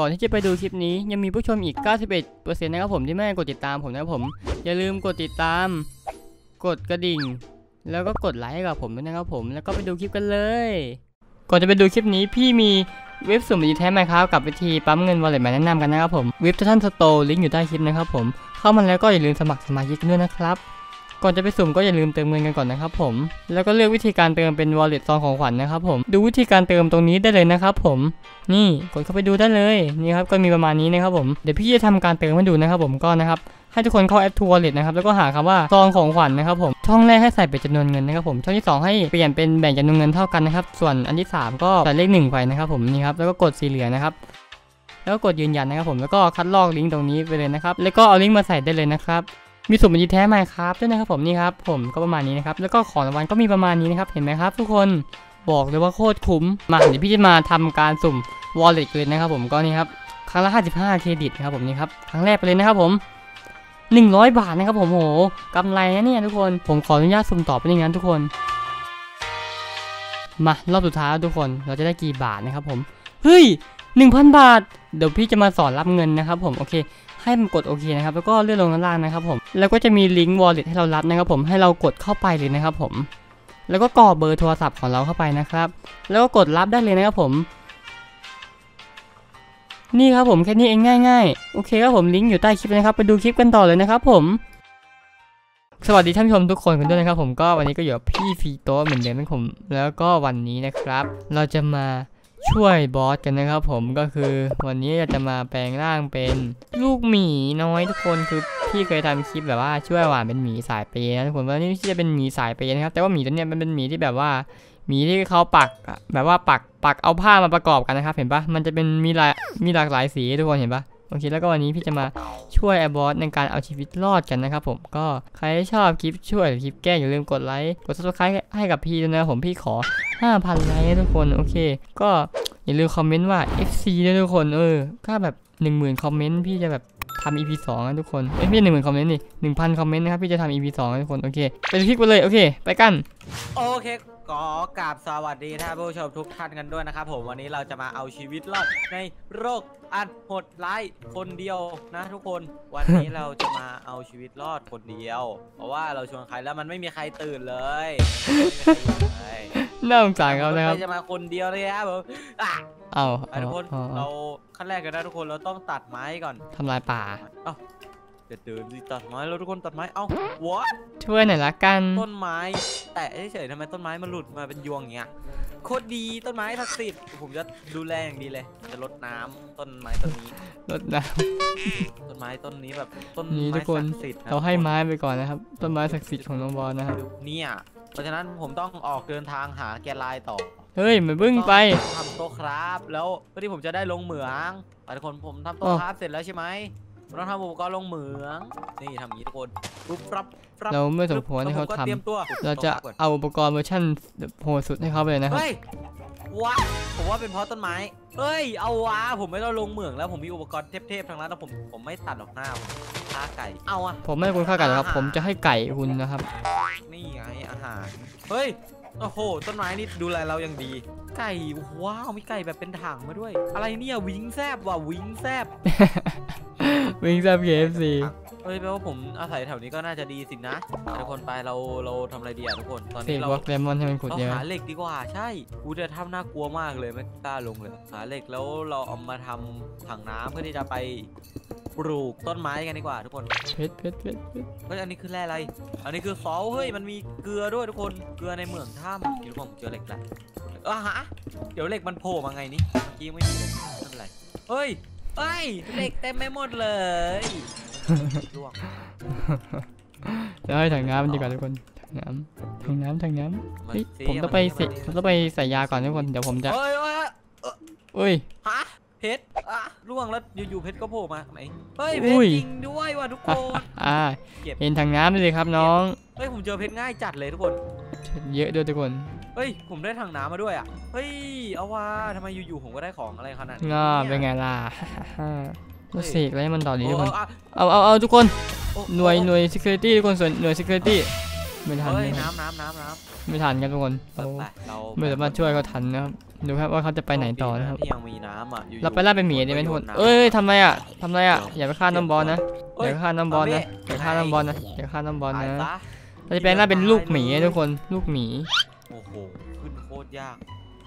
ก่อนที่จะไปดูคลิปนี้ยังมีผู้ชมอีก 91% นะครับผมที่ไม่กดติดตามผมนะครับผมอย่าลืมกดติดตามกดกระดิ่งแล้วก็กดไลค์ให้กับผมด้วยนะครับผมแล้วก็ไปดูคลิปกันเลยก่อนจะไปดูคลิปนี้พี่มีเว็บสุ่มดีแท้ Minecraft กับวิธีปั๊มเงิน Wallet มาแนะนำกันนะครับผมเว็บ Titan Store ลิงก์อยู่ใต้คลิปนะครับผมเข้ามาแล้วก็อย่าลืมสมัครสมาชิกด้วยนะครับก่อนจะไปสุ่มก็อย่าลืมเติมเงินกันก่อนนะครับผมแล้วก็เลือกวิธีการเติมเป็น Wallet ซองของขวัญนะครับผมดูวิธีการเติมตรงนี้ได้เลยนะครับผมนี่กดเข้าไปดูได้เลยนี่ครับก็มีประมาณนี้นะครับผมเดี๋ยวพี่จะทำการเติมให้ดูนะครับผมก็นะครับให้ทุกคนเข้าแอป Wallet นะครับแล้วก็หาคำว่าซองของขวัญนะครับผมช่องแรกให้ใส่เป็นจำนวนเงินนะครับผมช่องที่2ให้เปลี่ยนเป็นแบ่งจำนวนเงินเท่ากันนะครับส่วนอันที่3ก็ใส่เลข1ไปนะครับผมนี่ครับแล้วก็กดสีเหลืองนะครับแล้วก็กดยืนยันนะครับผมแล้วก็คัดลอกลิงก์ตรงนี้ไปเลยนะครับแล้วก็เอาลิงก์มาใส่ได้เลยนะครับมีสุ่มบัญชีแท้ Minecraft ด้วยนะครับผมนี่ครับผมก็ประมาณนี้นะครับแล้วก็ของรางวัลก็มีประมาณนี้นะครับเห็นไหมครับทุกคนบอกเลยว่าโคตรคุ้มมาเดี๋ยวพี่จะมาทำการสุ่ม Wallet เลยนะครับผมก็นี่ครับครั้งละ55เครดิตครับผมนี่ครับครั้งแรกไปเลยนะครับผม100 บาทนะครับผมโหกำไรนะเนี่ยทุกคนผมขออนุญาตสุ่มต่อไปอย่างนั้นทุกคนมารอบสุดท้ายทุกคนเราจะได้กี่บาทนะครับผมเฮ้ย 1,000 บาทเดี๋ยวพี่จะมาสอนรับเงินนะครับผมโอเคให้มันกดโอเคนะครับแล้วก็เลื่อนลงด้านล่างนะครับผมแล้วก็จะมีลิงก์ Wallet ให้เรารับนะครับผมให้เรากดเข้าไปเลยนะครับผมแล้วก็กรอกเบอร์โทรศัพท์ของเราเข้าไปนะครับแล้วก็กดรับได้เลยนะครับผมนี่ครับผมแค่นี้เองง่ายๆโอเคครับผมลิงก์อยู่ใต้คลิปนะครับไปดูคลิปกันต่อเลยนะครับผมสวัสดีท่านผู้ชมทุกคนกันด้วยนะครับผมก็วันนี้ก็อยู่กับพี่ฟีโต้เหมือนเดิมนะผมแล้วก็วันนี้นะครับเราจะมาช่วยบอสกันนะครับผมก็คือวันนี้เราจะมาแปลงร่างเป็นลูกหมีน้อยทุกคนคือพี่เคยทำคลิปแบบว่าช่วยหวานเป็นหมีสายเปย์นะทุกคนว่านี่จะเป็นหมีสายเปย์นะครับแต่ว่าหมีตัวเนี้ยมันเป็นหมีที่แบบว่าหมีที่เขาปักแบบว่าปักเอาผ้ามาประกอบกันนะครับเห็นปะมันจะเป็นมีหลากหลายสีทุกคนเห็นปะโอเคแล้วก็วันนี้พี่จะมาช่วยไอ้บอสในการเอาชีวิตรอดกันนะครับผมก็ใครชอบคลิปช่วยหรือคลิปแก้อย่าลืมกดไลค์กด subscribe ให้กับพี่ด้วยนะผมพี่ขอ 5,000 ไลค์ทุกคนโอเคก็อย่าลืมคอมเมนต์ว่า FC ด้วยทุกคนถ้าแบบ 10,000 คอมเมนต์พี่จะแบบทำ EP 2นะทุกคนไม่ใช่ 10,000 คอมเมนต์นี่ 1,000 คอมเมนต์นะครับพี่จะทำ EP 2นะทุกคนโอเคไปคลิกไปเลยโอเคไปกันโอเคก็กราบสวัสดีท่านผู้ชมทุกท่านกันด้วยนะครับผมวันนี้เราจะมาเอาชีวิตรอดในโรคอันโหดร้ายคนเดียวนะทุกคนวันนี้เราจะมาเอาชีวิตรอดคนเดียวเพราะว่าเราชวนใครแล้วมันไม่มีใครตื่นเลยน่าสงสารเขานะครับจะมาคนเดียวเลยครับผมทุกคนเราขั้นแรกกันนะทุกคนเราต้องตัดไม้ก่อนทำลายป่าเดี๋ยวเดินตัดไม้แล้วทุกคนตัดไม้เอ้า what ช่วยหน่อยละกันต้นไม้แต่เฉยๆทำไมต้นไม้มันหลุดมาเป็นยวงอย่างเงี้ยโคตรดีต้นไม้ศักดิ์สิทธิ์ผมจะดูแลอย่างดีเลยจะรดน้ำต้นไม้ต้นนี้รดน้ำต้นไม้ต้นนี้แบบต้นไม้ศักดิ์สิทธิ์เราให้ไม้ไปก่อนนะครับต้นไม้ศักดิ์สิทธิ์ของน้องบอลนะครับเนี่ยเพราะฉะนั้นผมต้องออกเดินทางหาแกลไลต่อเฮ้ยมันบึ้งไปทำโต๊ะครับแล้วเพื่อที่ผมจะได้ลงเหมืองทุกคนผมทำโต๊ะครับเสร็จแล้วใช่ไหมเราทำอุปกรณ์ลงเหมืองนี่ทำอย่างนี้ทุกคนเราไม่สมควรให้เขาทำเราจะเอาอุปกรณ์เวอร์ชันโหดสุดให้เขาไปเลยนะครับว้าผมว่าเป็นเพราะต้นไม้เฮ้ยเอาว้าผมไม่ต้องลงเหมืองแล้วผมมีอุปกรณ์เทพๆทางร้านแล้วผมไม่ตัดออกหน้าฆ่าไก่เอาอะผมไม่ควรฆ่าไก่ครับผมจะให้ไก่คุณนะครับนี่ไงอาหารเฮ้ยโอ้โหต้นไม้นี่ดูแลเราอย่างดีไก่ว้าวมีไก่แบบเป็นถังมาด้วยอะไรเนี่ยวิงแซบว่ะวิงแซบวิงแซบ KFC เฮ้ยแปลว่าผมอาศัยแถวนี้ก็น่าจะดีสินะทุกคนไปเราทำอะไรดีอ่ะทุกคนตอนนี้เราเลมอนให้มันขุดเยอะหาเหล็กดีกว่าใช่กูจะทำน่ากลัวมากเลยไม่กล้าลงเลยหาเหล็กแล้วเราเอามาทำถังน้ำเพื่อที่จะไปปลูกต้นไม้กันดีกว่าทุกคนเพชรอันนี้คือแร่อะไรอันนี้คือซอลเฮ้ยมันมีเกลือด้วยทุกคนเกลือในเหมืองถ้ำทุกคนเจอเหล็กแล้วเดี๋ยวเหล็กมันโผล่มาไงนี่เมื่อกี้ไม่มีเหล็กนั่นอะไรเฮ้ยเหล็กเต็มไปหมดเลยร่วงแล้วให้ถังน้ำดีกว่าทุกคนถังน้ำผมต้องไปใส่ยาก่อนทุกคนเดี๋ยวผมจะเฮ้ยเพชรร่วงแล้วอยู่เพชรก็โผล่มาไหนเฮ้ยเพชรจริงด้วยว่ะทุกคนเห็นทางน้ำเลยครับน้องเฮ้ยผมเจอเพชรง่ายจัดเลยทุกคนเยอะด้วยทุกคนเฮ้ยผมได้ทางน้ำมาด้วยอ่ะเฮ้ยเอาว่าทำไมอยู่ๆผมก็ได้ของอะไรขนาดนี้เป็นไงล่ะรู้สึกอะไรมันต่อดีทุกคนเอาทุกคนหน่วย security ทุกคนส่วนหน่วย security ไม่ทันน้ำไม่ทันครับทุกคนไม่สามารถช่วยเขาทันนะครับดูครับว่าเขาจะไปไหนต่อนะครับยังมีน้ำอ่ะเราไปล่าเป็นหมีได้ไหมทุกคนเอ้ยทำไรอ่ะอย่าไปฆ่าน้ำบอลนะอย่าฆ่าน้ำบอลนะเราจะแปลงร่างเป็นลูกหมีทุกคนลูกหมีโอ้โหขึ้นโคตรยาก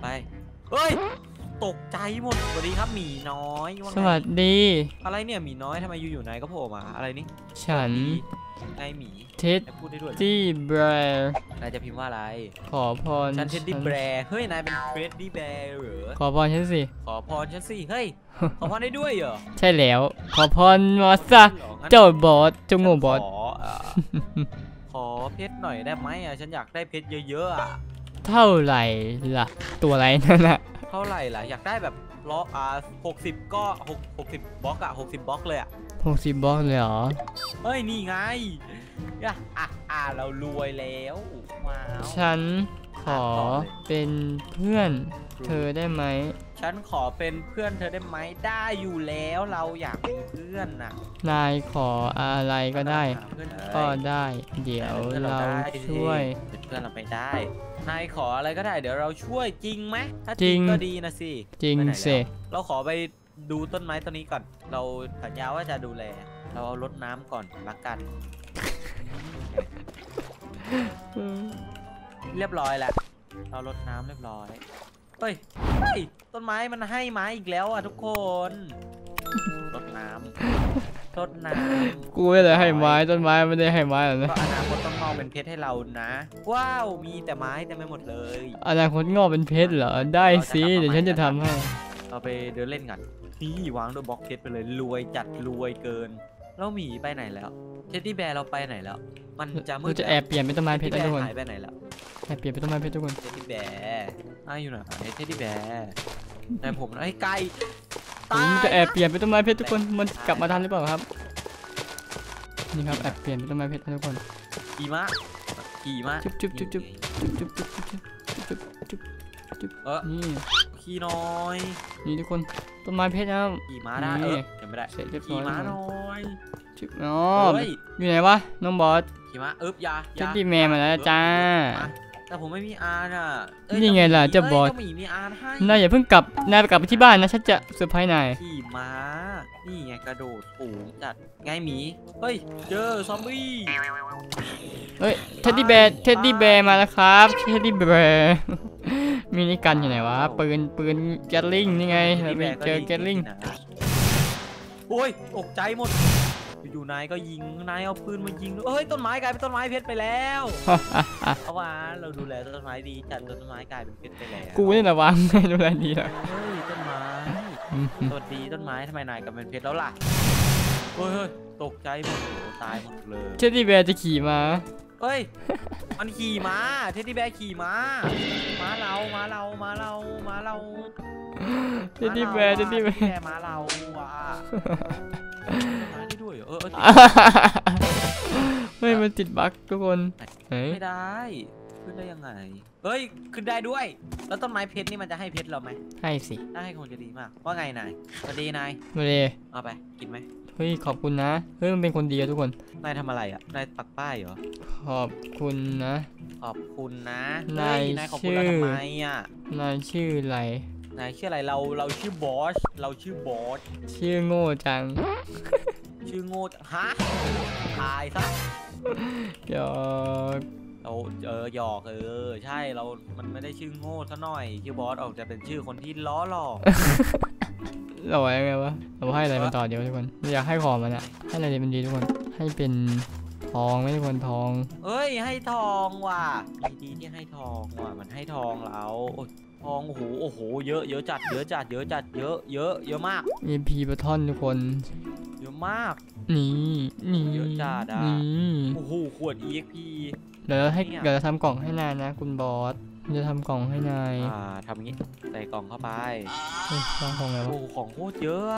ไปเฮ้ยตกใจหมดสวัสดีครับหมีน้อยสวัสดีอะไรเนี่ยหมีน้อยทำไมอยู่ไหนก็โผล่มาอะไรนี่ฉันนายหมีเท็ดดี้แบร์นายจะพิมพ์ว่าอะไรขอพรฉันเท็ดดี้แบร์เฮ้ยนายเป็นเท็ดดี้แบร์หรือขอพรฉันสิเฮ้ยขอพรได้ด้วยเหรอใช่แล้วขอพรมอสซะเจ้าบอสจงโง่บอสขอเพชรหน่อยได้ไหมอ่ะฉันอยากได้เพชรเยอะๆอ่ะเท่าไหร่ล่ะตัวอะไรนั่นแหละเท่าไหร่ล่ะอยากได้แบบล้อ60ก็60บล็อกอ่ะ60บล็อกเลยอ่ะ60บล็อกเลยเหรอเฮ้ยนี่ไงเรารวยแล้วว้าวฉันขอเป็นเพื่อนเธอได้ไหมฉันขอเป็นเพื่อนเธอได้ไหมได้อยู่แล้วเราอยากเป็นเพื่อนน่ะนายขออะไรก็ได้เดี๋ยวเราช่วยเป็นเพื่อนเราไปได้นายขออะไรก็ได้เดี๋ยวเราช่วยจริงไหมถ้าจริงก็ดีนะสิจริงสิเราขอไปดูต้นไม้ต้นนี้ก่อนเราสัญญาว่าจะดูแลเราเอารดน้ำก่อนละกันเรียบร้อยแล้วเรารดน้ำเรียบร้อยเฮ้ยต้นไม้มันให้ไม้อีกแล้วอ่ะทุกคนรดน้ำกูไม่ได้ให้ไม้ต้นไม้ไม่ได้ให้ไม้หรอกนะอนาคตต้องงอกเป็นเพชรให้เรานะว้าวมีแต่ไม้แต่ไม่หมดเลยอนาคตงอกเป็นเพชรเหรอได้สิเดี๋ยวฉันจะทำให้เราไปเดินเล่นกันนี่วางด้วยบล็อกเพชรไปเลยรวยจัดรวยเกินแล้วหมีไปไหนแล้วเท็ดดี้แบร์เราไปไหนแล้วมันจะมืดจะแอบเปลี่ยนเป็นต้นไม้เพชรทุกคนหายไปไหนแล้วแอบเปลี่ยนเป็นต้นไม้เพชรทุกคนเท็ดดี้แบร์อยู่ไหนเท็ดดี้แบร์นายผมไอ้ไก่ผมจะแอบเปลี่ยนเป็นต้นไม้เพชรทุกคนมันกลับมาทันหรือเปล่าครับนี่ครับแอบเปลี่ยนเป็นต้นไม้เพชรทุกคนกี่มะจุ๊บนี่ขี่น้อยนี่ทุกคนต้นไม้เพชรนะขี่ม้าได้ยังไม่ได้ขี่ม้าน้อยจุ๊บน้องอยู่ไหนวะน้องบอสขี่ม้าเท็ดดี้แมนมาแล้วจ้าแต่ผมไม่มีอาร์น่ะนี่ไงล่ะเจ้าบอสนายอย่าเพิ่งกลับนายไปกลับไปที่บ้านนะฉันจะเซอร์ไพรส์นายขี่ม้านี่ไงกระโดดสูงจัดไงหมีเฮ้ยเจอซอมบี้เฮ้ยเท็ดดี้แบร์มาแล้วครับเท็ดดี้แบร์มินิกันอยู่ไหนวะปืนแกลลิงนี่ไงไปเจอแกลลิงโอ้ยตกใจหมดอยู่นายก็ยิงนายเอาปืนมายิงเอ้ยต้นไม้กลายเป็นต้นไม้เพชรไปแล้วเอาว่าเราดูแลต้นไม้ดีจัดต้นไม้กลายเป็นเพชรไปแล้วกูนี่แหละวางไม่ดูแลดีแล้วเฮ้ยต้นไม้สวัสดีต้นไม้ทำไมนายกลายเป็นเพชรแล้วล่ะเฮ้ยตกใจหมดตายหมดเลยเท็ดดี้แบร์จะขี่ม้าเฮ้ยมันขี่ม้าเท็ดดี้แบร์ขี่ม้าม้าเราเท็ดดี้แบร์ม้าเราว่ะไม่มันติดบั๊กทุกคนไม่ได้ขึ้นได้ยังไงเฮ้ยขึ้นได้ด้วยแล้วต้นไม้เพชรนี่มันจะให้เพชรเราไหมให้สิได้คงจะดีมากว่าไงนายสวัสดีนายสวัสดีเอาไปกินไหมเฮ้ยขอบคุณนะเฮ้ยมันเป็นคนดีอะทุกคนนายทำอะไรอะนายปักป้ายเหรอขอบคุณนะนายขอบคุณเราทำไมอะนายชื่ออะไรเราชื่อบอสชื่อโง่จังฮะตายซะหยอกเราหยอกใช่เรามันไม่ได้ชื่อโง่ซะหน่อยชื่อบอสออกจะเป็นชื่อคนที่ล้อหลอกเราไว้ไงวะเราให้อะไรมันต่อเดี๋ยวทุกคนอยากให้ของมันอะให้อะไรมันดีทุกคนให้เป็นทองไม่ทุกคนทองเอ้ยให้ทองว่ะดีที่ให้ทองว่ะมันให้ทองเราทองโอ้โหเยอะมาก EP บาทอนทุกคนเยอะมากนี่เยอะจัดอ่ะโอ้โหขวด EXP เดี๋ยวทำกล่องให้นายนะคุณบอสจะทำกล่องให้นายทำงี้ใส่กล่องเข้าไปวางของแล้วโอ้ของโคตรเยอะ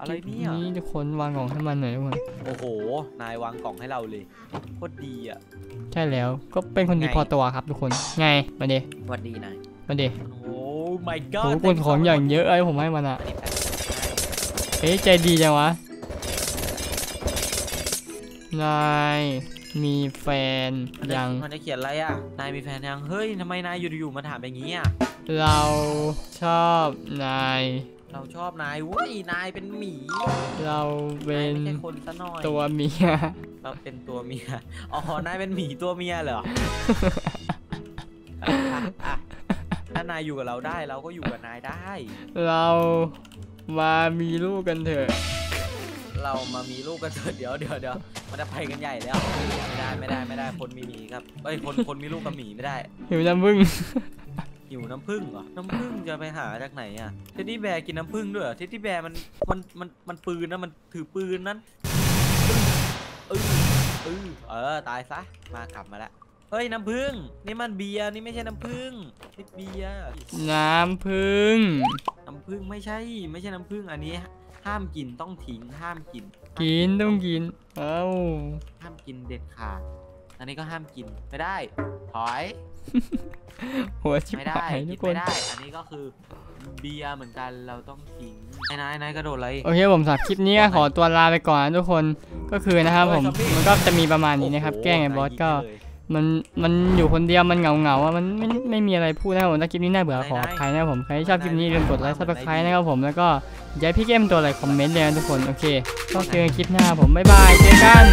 อะไรเนี่ยนี่ทุกคนวางกล่องให้มันหน่อยทุกคนโอ้โหนายวางกล่องให้เราเลยโคตรดีอ่ะใช่แล้วก็เป็นคนดีพอตัวครับทุกคนไงมาดิสวัสดีนายมาดิทุกคนของอย่างเยอะไอ้ผมให้มันอ่ะเฮ้ยใจดีจังวะนาย มีแฟนยังมันจะเขียนอะไรอ่ะนายมีแฟนยังเฮ้ยทำไมนายอยู่ๆมาถามแบบนี้อ่ะเราชอบนายเราชอบนายเว้ยนายเป็นหมีเราเป็นคนซะหน่อยตัวเมียเราเป็นตัวเมียอ๋อนายเป็นหมีตัวเมียเหรอถ้านายอยู่กับเราได้เราก็อยู่กับนายได้เรามามีลูกกันเถอะเรามามีลูกกันเถอะเดี๋ยวมันจะไปกันใหญ่แล้วไม่ได้คนมีหมีครับเอ้ยคนมีลูกกับหมีไม่ได้หิวน้ำผึ้งหิวน้ำผึ้งเหรอน้ำผึ้งจะไปหาจากไหนอ่ะเท็ดดี้แบร์กินน้ำผึ้งด้วยเท็ดดี้แบร์มันปืนนะมันถือปืนนั้นตายซะมากลับมาแล้วเฮ้ยน้ำผึ้งนี่มันเบียร์นี่ไม่ใช่น้ำผึ้งนี่เบียร์น้ำผึ้งไม่ใช่น้ำผึ้งอันนี้ห้ามกินต้องทิ้งห้ามกินต้องกินเอ้าห้ามกินเด็ดขาดอันนี้ก็ห้ามกินไม่ได้ถอยหัวชิบหายทุกคนไม่ได้อันนี้ก็คือเบียร์เหมือนกันเราต้องทิ้งนายกระโดดเลยโอเคผมสำหรับคลิปนี้ขอตัวลาไปก่อนนะทุกคนก็คือนะครับผมมันก็จะมีประมาณนี้นะครับแก้ไงบอสก็มันอยู่คนเดียวมันเหงาๆมันไม่มีอะไรพูดนะครับผมถ้าคลิปนี้น่าเบื่อขออภัยนะครับผมใครที่ชอบคลิปนี้อย่าลืมกดไลค์ Subscribe นะครับผมแล้วก็อย่าพี่เกมตัวอะไรคอมเมนต์เลยนะทุกคนโอเคต้องเจอกันคลิปหน้าผมบ๊ายบายเจอกัน